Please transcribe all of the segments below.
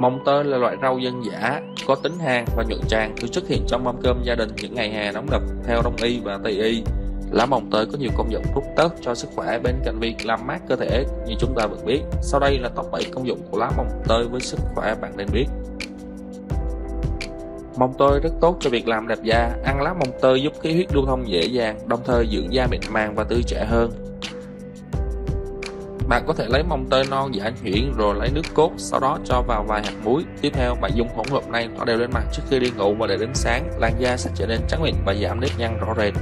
Mồng tơi là loại rau dân dã có tính hàn và nhuận tràng, thường xuất hiện trong mâm cơm gia đình những ngày hè nóng nực. Theo Đông y và Tây y, lá mồng tơi có nhiều công dụng tốt tốt cho sức khỏe bên cạnh việc làm mát cơ thể như chúng ta vừa biết. Sau đây là top 7 công dụng của lá mồng tơi với sức khỏe bạn nên biết. Mồng tơi rất tốt cho việc làm đẹp da. Ăn lá mồng tơi giúp khí huyết lưu thông dễ dàng, đồng thời dưỡng da mịn màng và tươi trẻ hơn. Bạn có thể lấy mồng tơi non giã nhuyễn rồi lấy nước cốt, sau đó cho vào vài hạt muối. Tiếp theo bạn dùng hỗn hợp này tỏ đều lên mặt trước khi đi ngủ và để đến sáng, làn da sẽ trở nên trắng mịn và giảm nếp nhăn rõ rệt.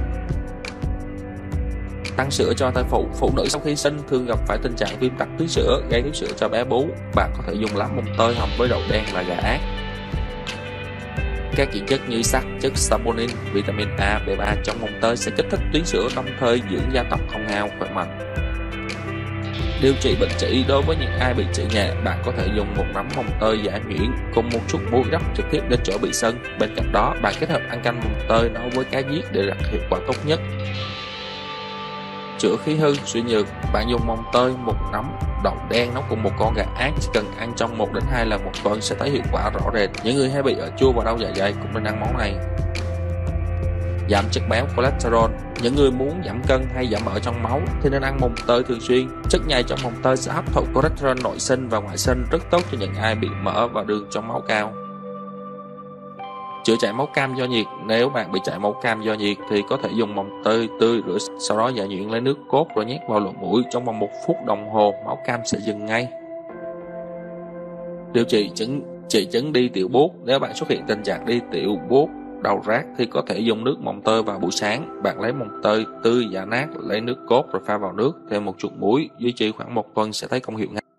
Tăng sữa cho thai phụ. Phụ nữ sau khi sinh thường gặp phải tình trạng viêm tắc túi sữa, gây thiếu sữa cho bé bú. Bạn có thể dùng lá mồng tơi hầm với đậu đen và gà ác. Các dưỡng chất như sắt, chất saponin, vitamin A, B3 trong mồng tơi sẽ kích thích tuyến sữa, đồng thời dưỡng da tóc hồng hào, khỏe mạnh. Điều trị bệnh trĩ. Đối với những ai bị trĩ nhẹ, bạn có thể dùng một nắm mồng tơi giã nhuyễn cùng một chút muối rắc trực tiếp lên chỗ bị sưng. Bên cạnh đó, bạn kết hợp ăn canh mồng tơi nấu với cá giết để đạt hiệu quả tốt nhất. Chữa khí hư, suy nhược. Bạn dùng mồng tơi, một nắm đậu đen nấu cùng một con gà ác, chỉ cần ăn trong 1 đến 2 lần một tuần sẽ thấy hiệu quả rõ rệt. Những người hay bị ở chua và đau dạ dày cũng nên ăn món này. Giảm chất béo, cholesterol. Những người muốn giảm cân hay giảm mỡ trong máu thì nên ăn mồng tơi thường xuyên. Chất nhầy trong mồng tơi sẽ hấp thụ cholesterol nội sinh và ngoại sinh, rất tốt cho những ai bị mỡ và đường trong máu cao. Chữa chảy máu cam do nhiệt. Nếu bạn bị chảy máu cam do nhiệt thì có thể dùng mồng tơi tươi rửa, sau đó giã nhuyễn lấy nước cốt rồi nhét vào lỗ mũi. Trong vòng 1 phút đồng hồ, máu cam sẽ dừng ngay. Điều trị chứng đi tiểu buốt. Nếu bạn xuất hiện tình trạng đi tiểu buốt, đầu rát thì có thể dùng nước mồng tơi vào buổi sáng. Bạn lấy mồng tơi tươi giã nát, lấy nước cốt rồi pha vào nước thêm một chút muối, duy trì khoảng 1 tuần sẽ thấy công hiệu ngay.